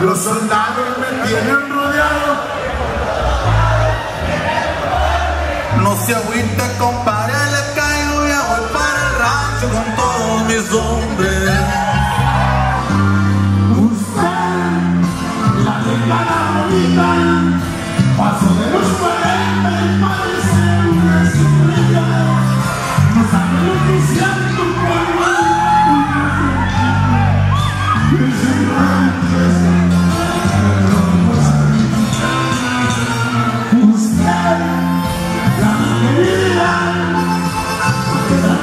Los soldados me tienen rodeado. No se agüite, compadre, le caigo y voy para el rancho con todos mis hombres. Usted, la delgada bonita, pasó de los 40 y parece una estrella. No sabe lo que hicieron tu pueblo.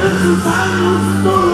Sus manos.